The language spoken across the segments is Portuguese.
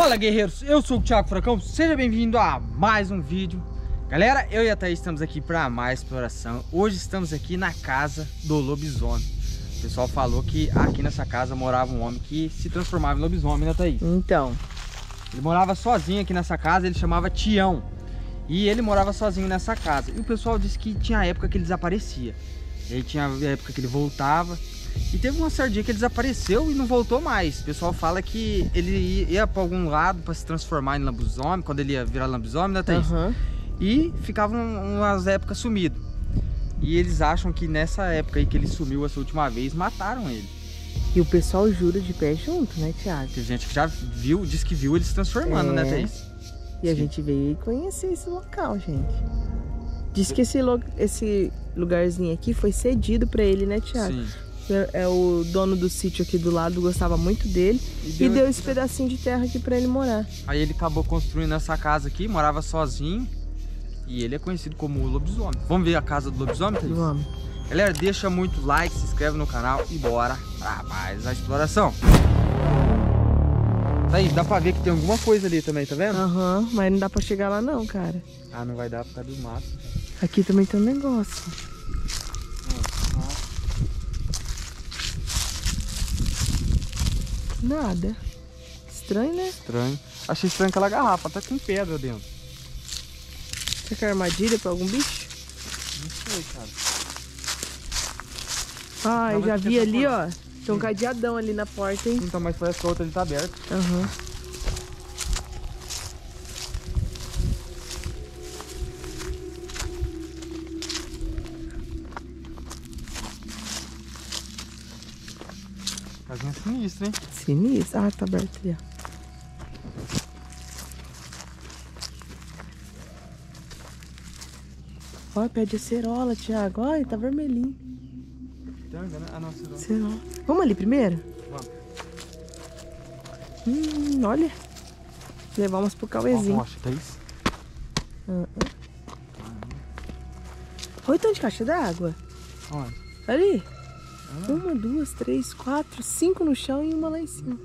Fala, guerreiros, eu sou o Thiago Furacão, seja bem-vindo a mais um vídeo. Galera, eu e a Thaís estamos aqui para mais exploração. Hoje estamos aqui na casa do lobisomem. O pessoal falou que aqui nessa casa morava um homem que se transformava em lobisomem, né, Thaís? Então, ele morava sozinho aqui nessa casa, ele chamava Tião. E ele morava sozinho nessa casa. E o pessoal disse que tinha época que ele desaparecia. E aí tinha época que ele voltava. E teve uma certa dia que ele desapareceu e não voltou mais. O pessoal fala que ele ia pra algum lado pra se transformar em lobisomem, quando ele ia virar lobisomem, né, Thaís? Uhum. E ficava umas épocas sumido. E eles acham que nessa época aí que ele sumiu essa última vez, mataram ele. E o pessoal jura de pé junto, né, Thiago? Tem gente que já viu, diz que viu ele se transformando, né, Thaís? E a gente veio conhecer esse local, gente. Diz que esse lugarzinho aqui foi cedido pra ele, né, Thiago? Sim. É o dono do sítio aqui do lado, gostava muito dele e deu esse pedacinho de terra aqui pra ele morar. Aí ele acabou construindo essa casa aqui, morava sozinho e ele é conhecido como o lobisomem. Vamos ver a casa do lobisomem, Thaís? Vamos. Galera, deixa muito like, se inscreve no canal e bora pra mais a exploração. Thaís, dá pra ver que tem alguma coisa ali também, tá vendo? Aham, mas não dá pra chegar lá não, cara. Ah, não vai dar por causa do mato. Aqui também tem um negócio. Nada. Estranho, né? Estranho. Achei estranho aquela garrafa, tá com pedra dentro. Será que é armadilha pra algum bicho? Não sei, cara. Ah, eu já vi ali, ó. Tem um cadeadão ali na porta, hein? Então, mas parece que a outra ali tá aberta. Aham. Casinha sinistra, hein? Sinistra. Ah, tá aberto ali, ó. Olha, pé de acerola, Thiago. Olha, tá vermelhinho. Ah, não, acerola. Vamos ali primeiro? Vamos. Olha. Levar umas pro cauezinho. Uma rocha, tá isso? Olha o tanto de caixa d'água. Olha. Ali. Uma, duas, três, quatro, cinco no chão e uma lá em cima.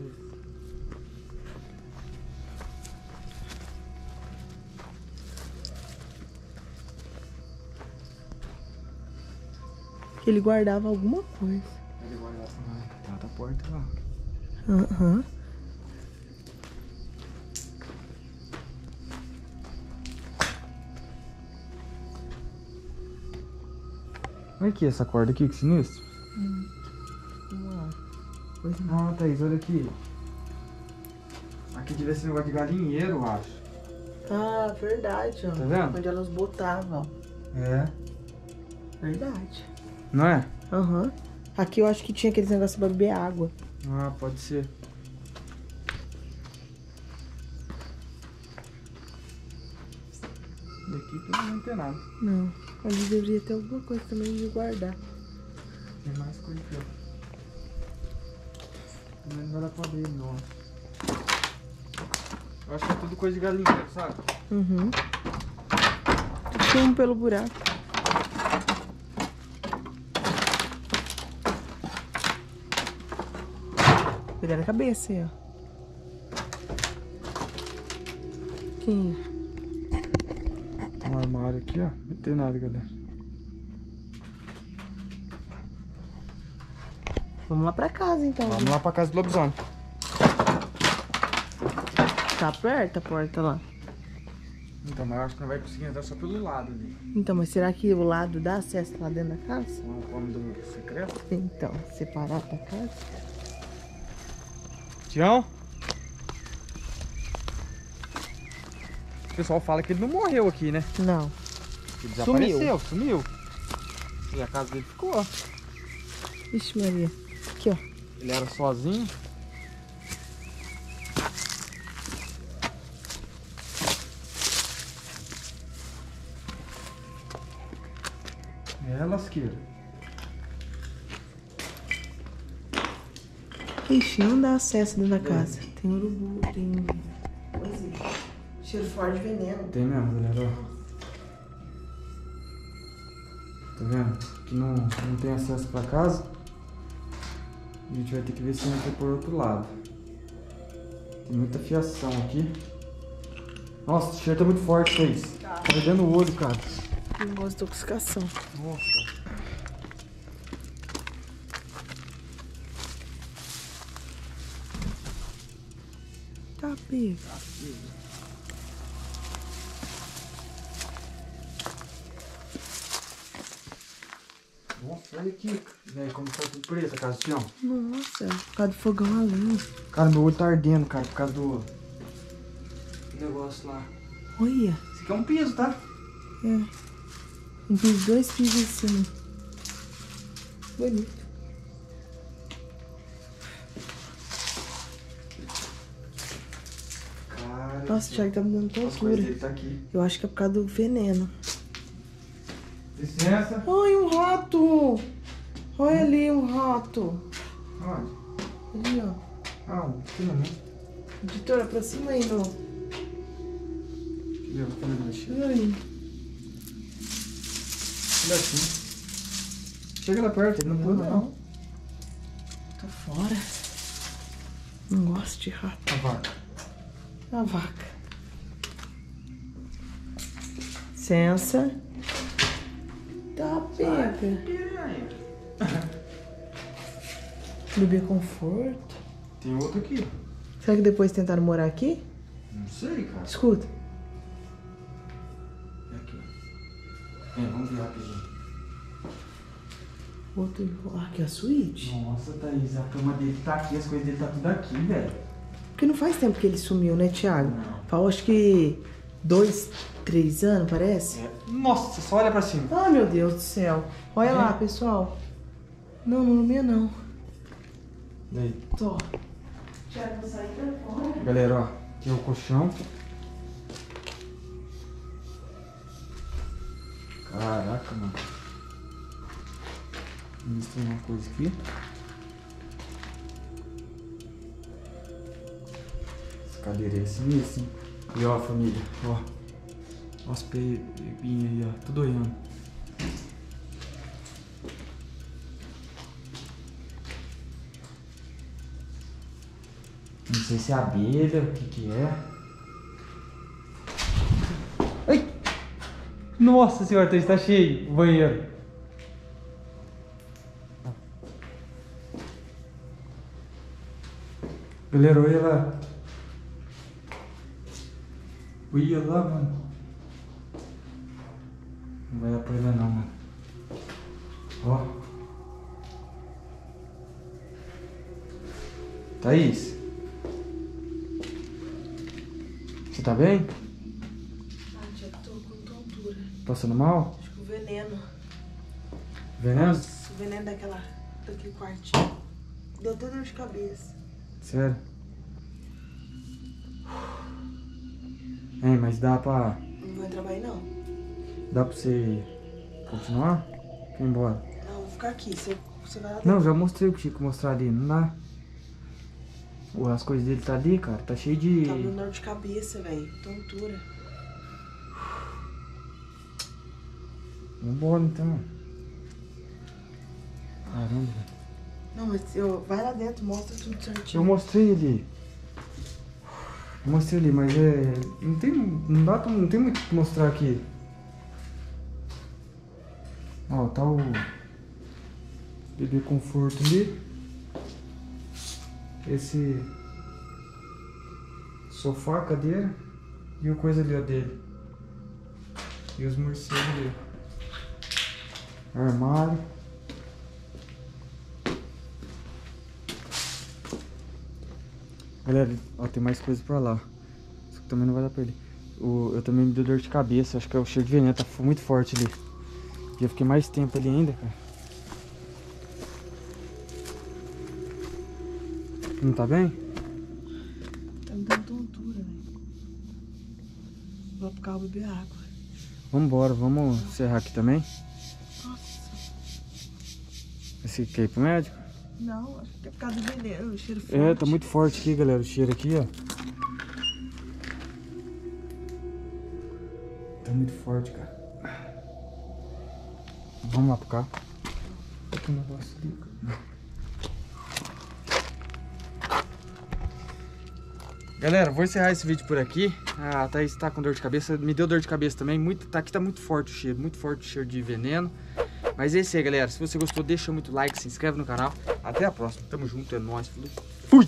Ele guardava alguma coisa. Ele guardava tem outra porta lá. Aham. Olha aqui essa corda aqui, que sinistro. Não, Thaís, olha aqui. Aqui devia ser um negócio de galinheiro, eu acho. Ah, verdade, ó. Tá vendo? Onde elas botavam. É. Verdade. Não é? Aham. Aqui eu acho que tinha aqueles negócios pra beber água. Ah, pode ser. Daqui também não tem nada. Não. Ali deveria ter alguma coisa também de guardar. Tem mais coisa que eu. Mas não dá pra abrir, não. Eu acho que é tudo coisa de galinha, sabe? Uhum. Tem um pelo buraco. Cuidado na cabeça aí, ó. Aqui. Um armário aqui, ó. Não tem nada, galera. Vamos lá pra casa, então. Vamos lá pra casa do lobisomem. Tá aberta a porta lá. Então, mas eu acho que não vai conseguir entrar só pelo lado ali. Então, mas será que o lado dá acesso lá dentro da casa? Não, como do secreto? Então, separar pra casa. Tião? O pessoal fala que ele não morreu aqui, né? Não. Ele desapareceu, sumiu. E a casa dele ficou, ó. Ixi, Maria. Aqui, ó. Ele era sozinho. É lasqueira. Ixi, não dá acesso dentro da casa. Tem urubu, tem... Pois é. Cheiro forte de veneno. Tem mesmo, galera, ó. Tá vendo? Que não tem acesso pra casa. A gente vai ter que ver se entra por outro lado. Tem muita fiação aqui. Nossa, o cheiro tá muito forte, Thaís. Tá perdendo o olho, cara. Não gosto de intoxicação. Nossa. Tá pego. Tá pego. Nossa, olha aqui, velho, como tá tudo preto a casa do chão. Nossa, por causa do fogão a lenha. Cara, meu olho tá ardendo, cara, por causa do negócio lá. Olha. Isso aqui é um piso, tá? É. Um piso, dois pisos em cima. Bonito. Cara, nossa, o Thiago tá me dando tortura. Tá aqui. Eu acho que é por causa do veneno. Licença. Ai, um rato! Olha ali um rato. Olha. Ali, ó. Ah, aqui não, né? Editora, pra cima aí, não. Aqui, ó. Como é que vai? Olha aí. Olha assim. Chega lá perto, ele não pula, não. Tô fora. Não gosto de rato. A vaca. A vaca. Licença. Tá pega. Bebê conforto. Tem outro aqui. Será que depois tentaram morar aqui? Não sei, cara. Escuta. É aqui. É, vamos ver rapidinho. Outro. Ah, aqui é a suíte. Nossa, Thaís, a cama dele tá aqui, as coisas dele tá tudo aqui, velho. Porque não faz tempo que ele sumiu, né, Thiago? Falou, acho que 2, 3 anos, parece? É. Nossa, só olha pra cima. Ah, meu Deus do céu. Olha lá, pessoal. Não, não meia não. E aí? Tô. Já vou sair pra fora. Galera, ó. Aqui é o colchão. Caraca, mano. Vamos mostrar uma coisa aqui. Essa cadeira é assim, assim. E ó, família, ó. Olha as pepinhas aí, ó, tudo olhando. Não sei se é abelha, o que que é. Ai! Nossa senhora, Thaís, tá cheio o banheiro. Galera, olha lá. Olha lá, mano. Não vai dar problema não, mano. Ó. Thaís. Você tá bem? Ah, já tô com tontura. Passando mal? Acho que o veneno. Veneno? Nossa, o veneno daquele quartinho. Deu até dor de cabeça. Sério? É, mas dá pra... Não vai trabalhar não. Dá pra você continuar? Vou embora. Não, vou ficar aqui. Você vai lá. Não, já mostrei o que tinha que mostrar ali. Não dá. Ué, as coisas dele tá ali, cara. Tá cheio de... Tá dando dor de cabeça, velho. Tontura. Vambora, então. Caramba. Não, mas vai lá dentro. Mostra tudo certinho. Eu mostrei ali. Eu mostrei ali, mas é... Não tem muito o que mostrar aqui. Ó, tá o bebê conforto ali. Esse sofá, cadeira. E o coisa ali, ó, dele. E os morcegos ali. Armário. Galera, ó, tem mais coisa pra lá. Isso que também não vai dar pra ele. Eu também me deu dor de cabeça. Acho que é o cheiro de veneno, tá muito forte ali. Já fiquei mais tempo ali ainda, cara. Não tá bem? Tá me dando tontura, velho. Vou lá pro carro beber água. Vambora, vamos encerrar aqui também? Nossa. Esse quer ir pro médico? Não, acho que é por causa do veneno, o cheiro forte. É, tá muito forte aqui, galera, o cheiro aqui, ó. Tá muito forte, cara. Vamos lá pro carro. Olha que negócio ali, cara. Galera, vou encerrar esse vídeo por aqui. A Thaís tá com dor de cabeça, me deu dor de cabeça também. Aqui tá muito forte o cheiro de veneno. Mas é isso aí, galera. Se você gostou, deixa muito like, se inscreve no canal. Até a próxima. Tamo junto, é nóis. Fui!